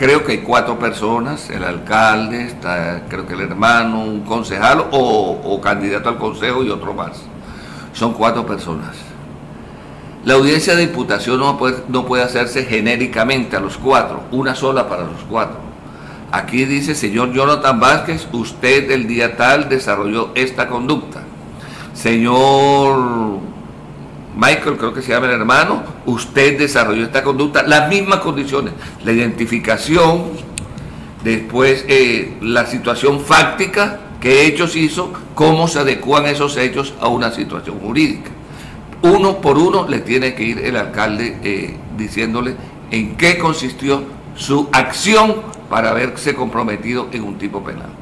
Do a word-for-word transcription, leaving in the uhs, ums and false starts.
creo que hay cuatro personas, el alcalde, está, creo que el hermano, un concejal o, o candidato al consejo y otro más. Son cuatro personas. La audiencia de imputación no puede, no puede hacerse genéricamente a los cuatro, una sola para los cuatro. Aquí dice, señor Jonathan Vázquez, usted el día tal desarrolló esta conducta. Señor Michael, creo que se llama el hermano, usted desarrolló esta conducta, las mismas condiciones, la identificación, después eh, la situación fáctica, qué hechos hizo, cómo se adecúan esos hechos a una situación jurídica. Uno por uno le tiene que ir el alcalde eh, diciéndole en qué consistió su acción para haberse comprometido en un tipo penal.